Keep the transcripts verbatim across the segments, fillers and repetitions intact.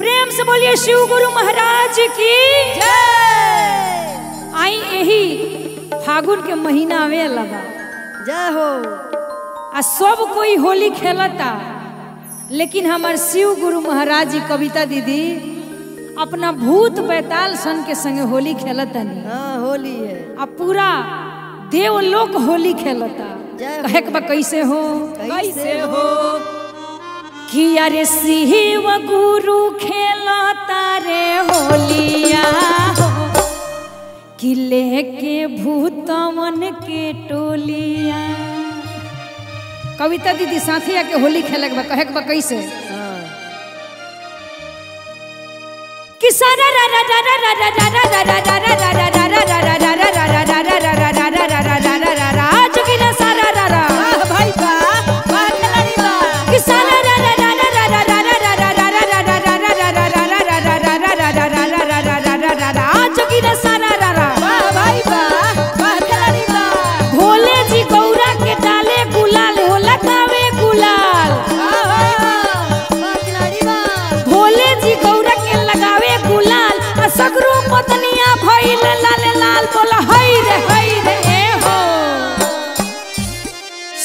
प्रेम से बोलिए शिव गुरु महाराज की जय। आई यही फागुन के महीना में लगा जय हो आ सब कोई होली खेलता, लेकिन हमारे शिव गुरु महाराज जी कविता दीदी अपना भूत पैताल सन के संगे होली खेलता नहीं। हाँ होली है अब पूरा देवलोक होली खेलता। कहे बा कैसे हो कैसे हो कि अरे शिव गुरु खेलता रे होलिया किले के भूतमन के टोलिया। कविता दीदी साथिया के होली खेलक बा कहे बा कैसे कि सारा रा रा रा रा रा रा रा रा रा रा रा रा रा रा रा रा रा रा रा रा रा रा रा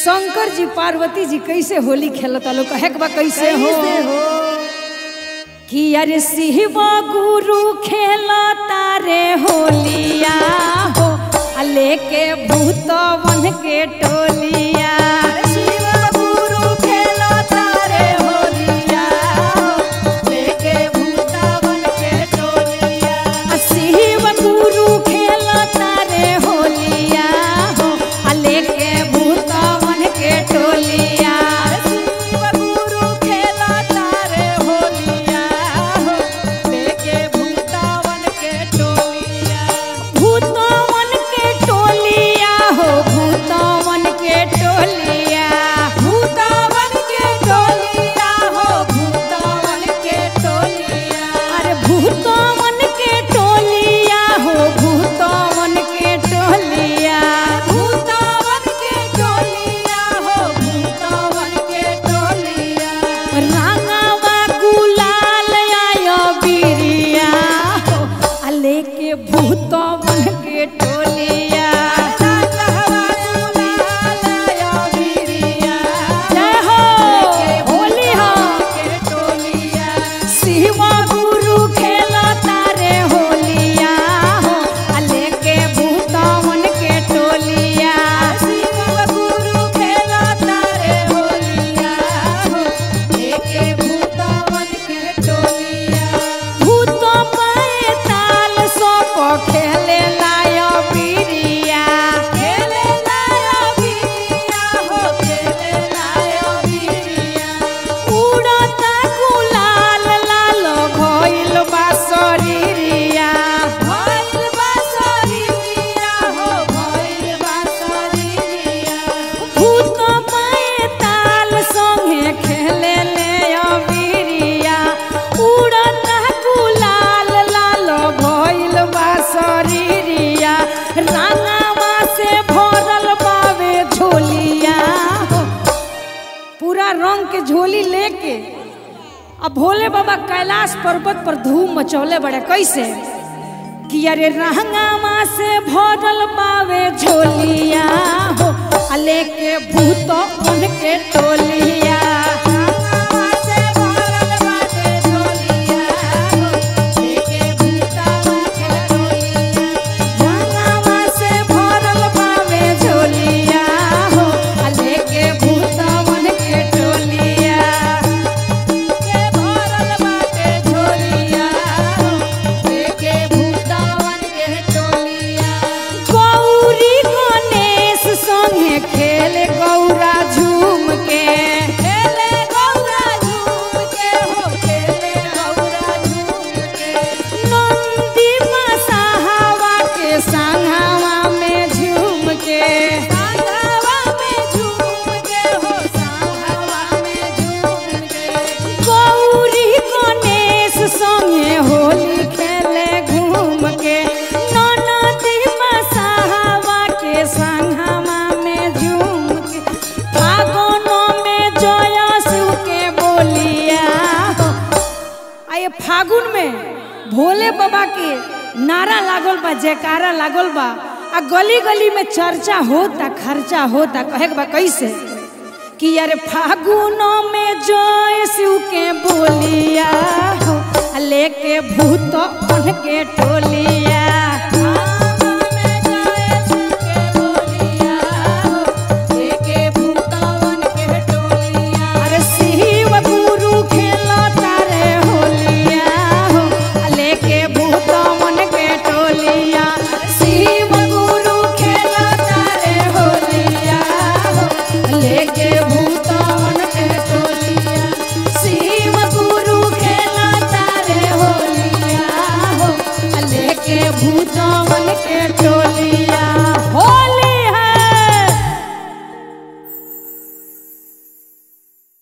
शंकर जी पार्वती जी कैसे होली खेलता लोग कहक बा कैसे हो कि अरे शिव गुरु खेलता रे होलिया हो अले के भूतवन के टोलिया। शिव गुरु खेलता रे होलिया हो अले के भूतवन के टोलिया। शिव गुरु खेलता रे होलिया हो अले के टोलिया। शिव गुरु खेलता रे होलिया हो लेके भूतवन के टोलिया। भूतवन के टोलिया हो भूतवन के टोलिया। भूतवन के टोलिया हो भूतवन के टोलिया। अरे भूतवन के टोलिया हो भूतवन के टोलिया। रंग के झोली लेके अब भोले बाबा कैलाश पर्वत पर धूम मचौले बड़े कैसे कि अरे रंगामा से भरल बावे झोलिया हो अले के भूतो उनके टोलिया। गौरी गणेश संगे खेले गौरा झूम के फागुन में भोले बाबा के नारा लागल बा, जयकारा लागल बा, आ गली गली में चर्चा होता, खर्चा होता। कहे बा कैसे कि यार फागुनों में जय शिव के बोलिया हो, लेके भूत उनके टोली।